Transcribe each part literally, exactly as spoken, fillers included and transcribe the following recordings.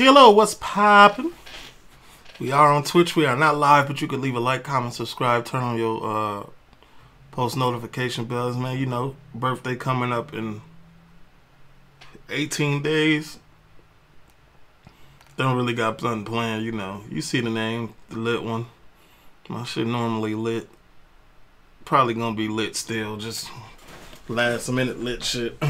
T L O, what's poppin'? We are on Twitch. We are not live, but you can leave a like, comment, subscribe, turn on your uh, post notification bells, man. You know, birthday coming up in eighteen days. Don't really got nothing planned, you know. You see the name, the lit one. My shit normally lit. Probably gonna be lit still, just last minute lit shit.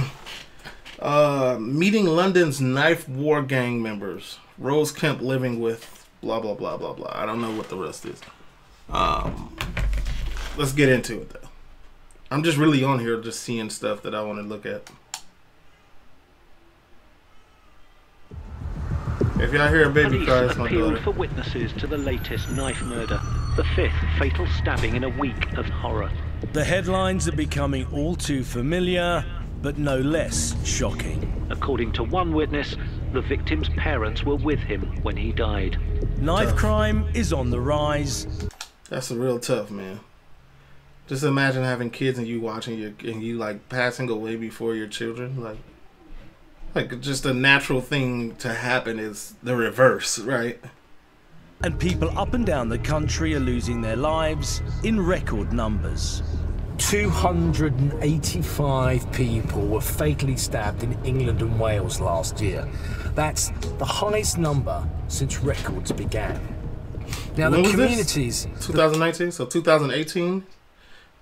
Uh, meeting London's knife war gang members. Ross Kemp living with blah, blah, blah, blah, blah. I don't know what the rest is. Um, let's get into it, though. I'm just really on here just seeing stuff that I want to look at. If y'all hear a baby cry, it's my daughter. Police appealed for witnesses to the latest knife murder, the fifth fatal stabbing in a week of horror. The headlines are becoming all too familiar, but no less shocking. According to one witness, the victim's parents were with him when he died. Knife crime is on the rise. That's a real tough, man. Just imagine having kids and you watching your and you like passing away before your children. Like, like just a natural thing to happen is the reverse, right? And people up and down the country are losing their lives in record numbers. two hundred eighty-five people were fatally stabbed in England and Wales last year. That's the highest number since records began. Now when the communities... twenty nineteen, so two thousand eighteen?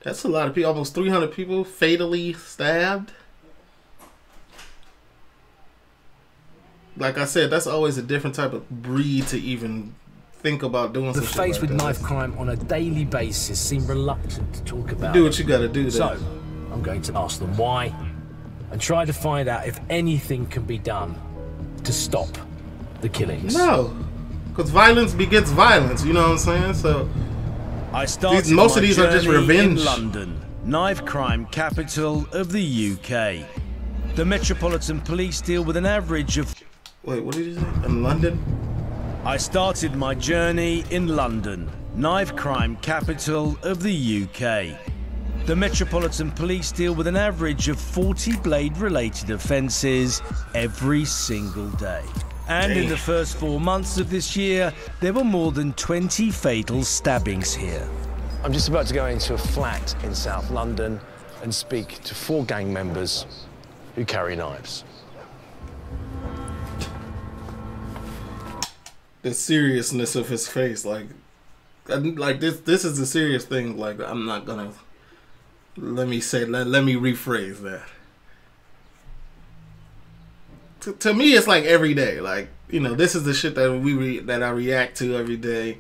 That's a lot of people, almost three hundred people fatally stabbed. Like I said, that's always a different type of breed to even... think about doing the face like with that. Knife crime on a daily basis seem reluctant to talk about. You do what you gotta do. Then. So I'm going to ask them why and try to find out if anything can be done to stop the killings. No, because violence begets violence. You know what I'm saying? So I started these, most my of these are just revenge. In London, knife crime capital of the U K. The Metropolitan Police deal with an average of. Wait, what did you say? In London. I started my journey in London, knife crime capital of the U K. The Metropolitan Police deal with an average of forty blade-related offences every single day. And in the first four months of this year, there were more than twenty fatal stabbings here. I'm just about to go into a flat in South London and speak to four gang members who carry knives. The seriousness of his face, like, like this, this is a serious thing. Like, I'm not gonna. Let me say, let, let me rephrase that. To, to me, it's like every day. Like, you know, this is the shit that we re, that I react to every day.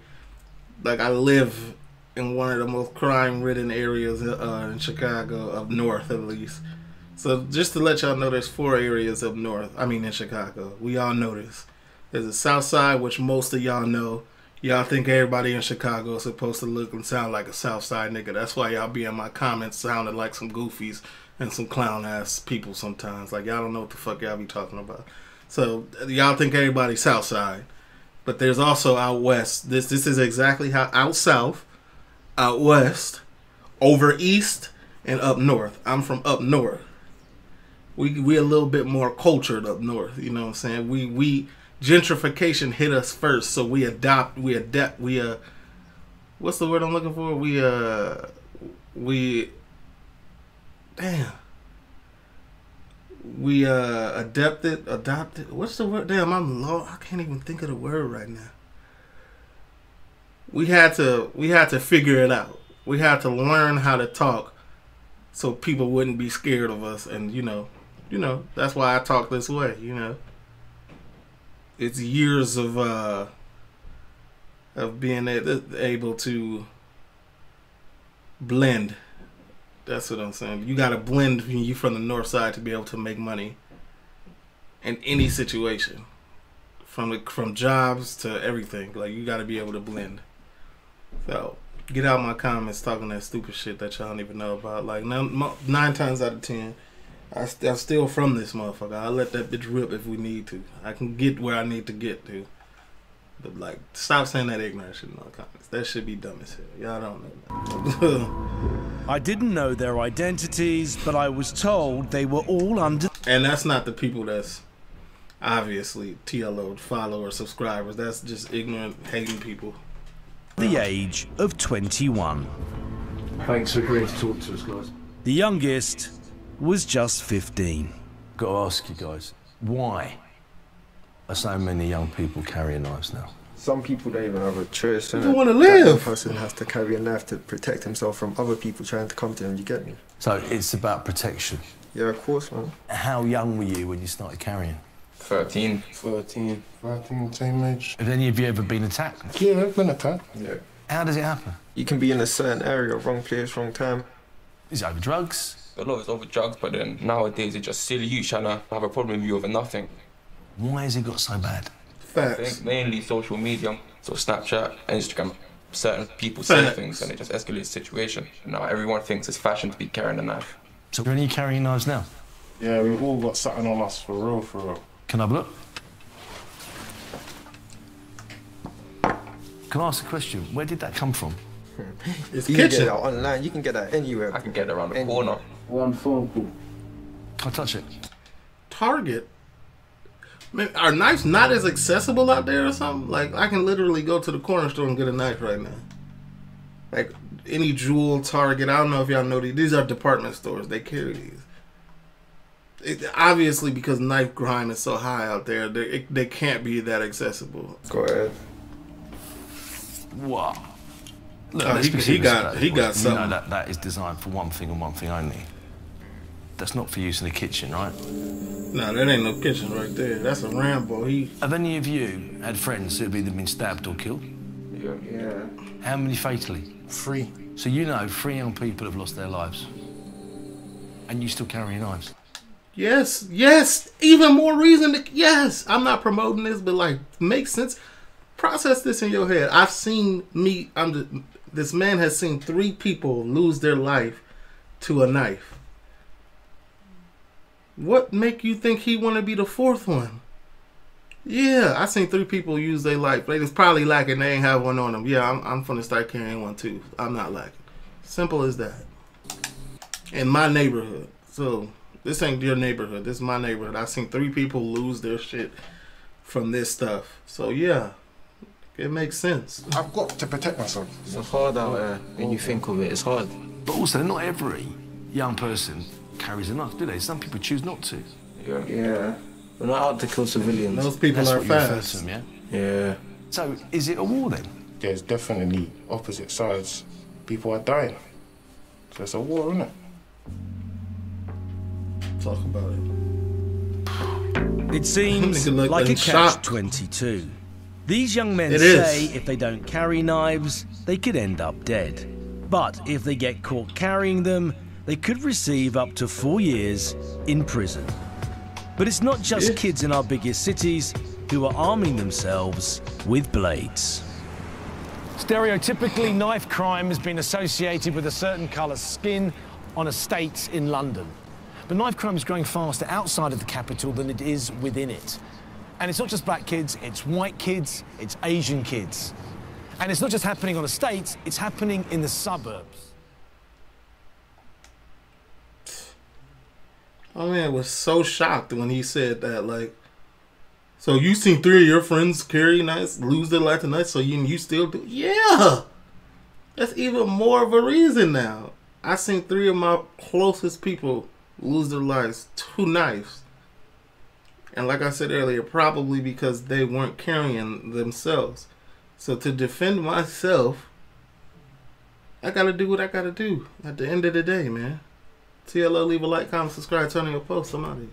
Like, I live in one of the most crime-ridden areas uh, in Chicago, up north at least. So, just to let y'all know, there's four areas up north. I mean, in Chicago, we all know this. There's the South Side, which most of y'all know. Y'all think everybody in Chicago is supposed to look and sound like a South Side nigga. That's why y'all be in my comments sounding like some goofies and some clown-ass people sometimes. Like, y'all don't know what the fuck y'all be talking about. So, y'all think everybody's South Side. But there's also out west. This this is exactly how out south, out west, over east, and up north. I'm from up north. We, we a little bit more cultured up north. You know what I'm saying? We... we gentrification hit us first, so we adopt, we adapt, we uh, what's the word I'm looking for? We uh, we, damn, we uh, adapted, adopted. What's the word? Damn, I'm low. I can't even think of the word right now. We had to, we had to figure it out. We had to learn how to talk, so people wouldn't be scared of us. And you know, you know, that's why I talk this way. You know. It's years of uh, of being able to blend. That's what I'm saying. You gotta blend when you from the north side to be able to make money in any situation, from the, from jobs to everything. Like you gotta be able to blend. So get out my comments talking that stupid shit that y'all don't even know about. Like nine, nine times out of ten. I st I'm still from this motherfucker. I'll let that bitch rip if we need to. I can get where I need to get to. But, like, stop saying that ignorant shit in all comments. That should be dumb as hell. Y'all don't know that. I didn't know their identities, but I was told they were all under... And that's not the people that's... obviously T L O'd followers, subscribers. That's just ignorant, hating people. The age of twenty-one. Thanks for agreeing to talk to us, guys. The youngest was just fifteen. Got to ask you guys, why are so many young people carrying knives now? Some people don't even have a choice. They want to live. That person has to carry a knife to protect himself from other people trying to come to him. You get me? So it's about protection. Yeah, of course, man. How young were you when you started carrying? Thirteen. Thirteen. Thirteen, same age. Have any of you ever been attacked? Yeah, I've been attacked. Yeah. How does it happen? You can be in a certain area, wrong place, wrong time. Is it over drugs? A lot is over drugs, but then nowadays it's just silly you trying to have a problem with you over nothing. Why has it got so bad? Facts. I think mainly social media, so Snapchat, Instagram. Certain people say Facts. things and it just escalates the situation. Now everyone thinks it's fashion to be carrying a knife. So are any carrying knives now? Yeah, we've all got something on us for real, for real. Can I have a look? Can I ask a question? Where did that come from? It's you kitchen. Can get that online, you can get that anywhere. I can get it around the anywhere. corner. One phone call. Can I touch it? Target? Man, are knives not as accessible out there or something? Like, I can literally go to the corner store and get a knife right now. Like, any Jewel, Target, I don't know if y'all know these. These are department stores. They carry these. It, obviously, because knife crime is so high out there, they, it, they can't be that accessible. Go ahead. Wow. Look, oh, he, he got, he got something. You know that, that is designed for one thing and one thing only. That's not for use in the kitchen, right? No, that ain't no kitchen right there. That's a Rambo. He... Have any of you had friends who've either been stabbed or killed? Yeah. Yeah. How many fatally? Three. So you know three young people have lost their lives. And you still carry knives? Yes, yes. Even more reason to... Yes, I'm not promoting this, but, like, makes sense. Process this in your head. I've seen me... I'm just, this man has seen three people lose their life to a knife. What make you think he want to be the fourth one? Yeah, I seen three people use their life. They was probably lacking. They ain't have one on them. Yeah, I'm, I'm finna start carrying one too. I'm not lacking. Simple as that. In my neighborhood. So, this ain't your neighborhood. This is my neighborhood. I seen three people lose their shit from this stuff. So, yeah. It makes sense. I've got to protect myself. It's hard out there. When you think of it, it's hard. But also, not every young person carries a knife, do they? Some people choose not to. Yeah. Yeah. We're not out to kill civilians. Those people That's are fast. Them, yeah? Yeah. So, is it a war then? There's definitely opposite sides. People are dying. So it's a war, isn't it? Talk about it. It seems like, like a catch twenty-two. These young men it say is. if they don't carry knives, they could end up dead. But if they get caught carrying them, they could receive up to four years in prison. But it's not just kids in our biggest cities who are arming themselves with blades. Stereotypically, knife crime has been associated with a certain colour skin on estates in London. But knife crime is growing faster outside of the capital than it is within it. And it's not just black kids, it's white kids, it's Asian kids. And it's not just happening on estates, it's happening in the suburbs. My man was so shocked when he said that. Like, so you seen three of your friends carry knives, lose their life tonight, so you you still do? Yeah, that's even more of a reason now. I seen three of my closest people lose their lives to knives, and like I said earlier, probably because they weren't carrying themselves. So to defend myself, I gotta do what I gotta do. At the end of the day, man. T L O, leave a like, comment, subscribe, turn on your post. I'm out of here.